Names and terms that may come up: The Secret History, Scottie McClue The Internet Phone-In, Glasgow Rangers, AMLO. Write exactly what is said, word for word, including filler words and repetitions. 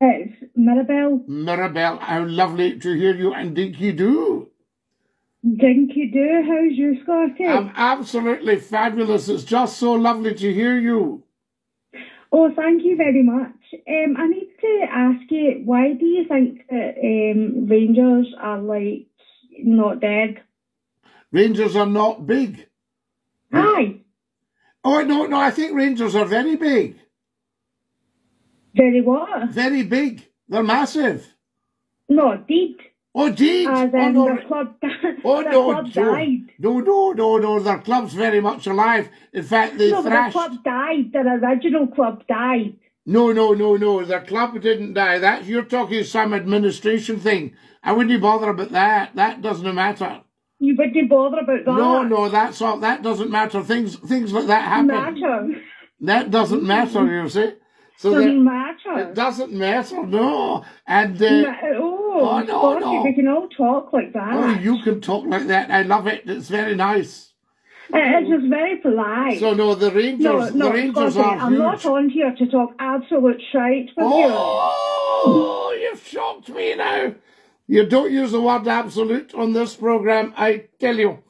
It's Mirabelle. Mirabelle, how lovely to hear you, and Dinky Do. Dinky Do, how's you, Scotty? I'm absolutely fabulous. It's just so lovely to hear you. Oh, thank you very much. Um, I need to ask you, why do you think that um, Rangers are, like, not dead? Rangers are not big. Aye. Oh, no, no, I think Rangers are very big. Very what? Very big. They're massive. No, deed. Oh, deed. As in oh, no. Their club, oh, their no, club died. No, no, no, no. Their club's very much alive. In fact, they no, thrashed. No, their club died. Their original club died. No, no, no, no. Their club didn't die. That's, you're talking some administration thing. I wouldn't bother about that. That doesn't matter. You wouldn't bother about that? No, no. That's all. That doesn't matter. Things, things like that happen. Matter. That doesn't matter, you see. So doesn't matter. It doesn't matter, no. And uh, Ma oh, oh, no, Scotty, no. We can all talk like that. Oh, you can talk like that. I love it. It's very nice. Uh, it's just very polite. So no, the Rangers, no, no, the Rangers Scotty, are I'm huge. Not on here to talk absolute shite with oh, you. Oh, you've shocked me now. You don't use the word absolute on this program, I tell you.